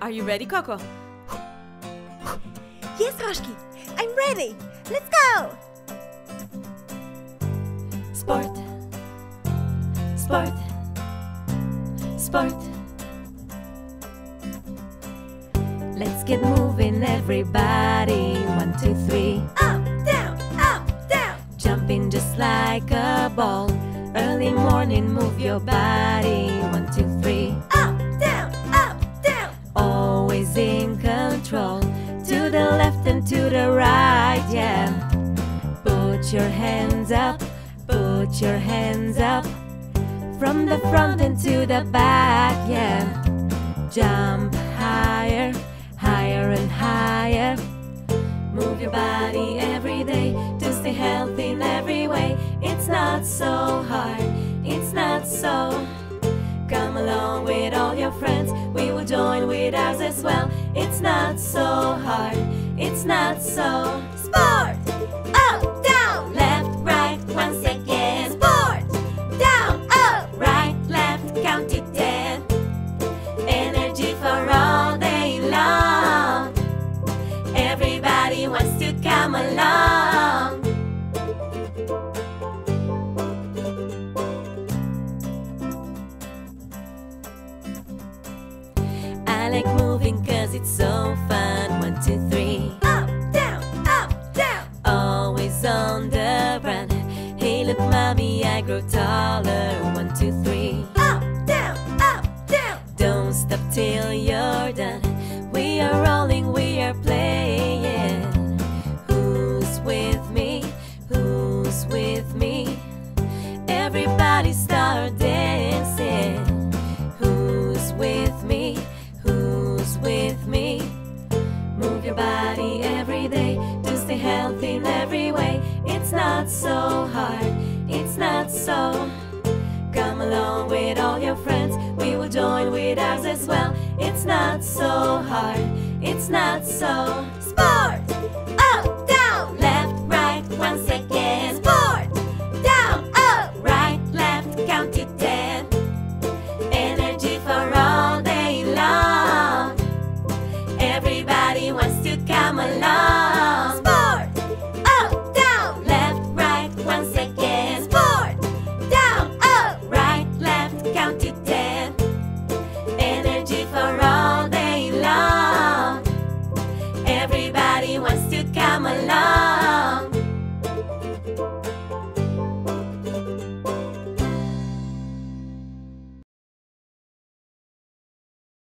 Are you ready, Coco? Yes, Rosky, I'm ready. Let's go! Sport, sport, sport. Let's get moving, everybody. 1, 2, 3. Up, down. Jumping just like a ball. Early morning, move your body. 1, 2, 3. Up, down. Always in control. To the left and to the right, yeah. Put your hands up, put your hands up. From the front and to the back, yeah. Jump higher, higher and higher. Move your body every day to stay healthy in every way. It's not so hard, it's not so. Come along with all your friends, we will join with ours as well. It's not so hard, it's not so. Sport! Up, down! Left, right, once again. Sport! Down, up! Right, left, count to 10. Energy for all day long. Everybody wants to come along. I like moving 'cause it's so fun. 1, 2, 3. Up, down. Always on the run. Hey, look, mommy, I grow taller. 1, 2, 3. Up, down. Don't stop till you're done. We are rolling, we are playing. Who's with me? Who's with me? Everybody start dancing. Who's with me? With me. Move your body every day to stay healthy in every way. It's not so hard, it's not so. Come along with all your friends, we will join with ours as well. It's not so hard, it's not so.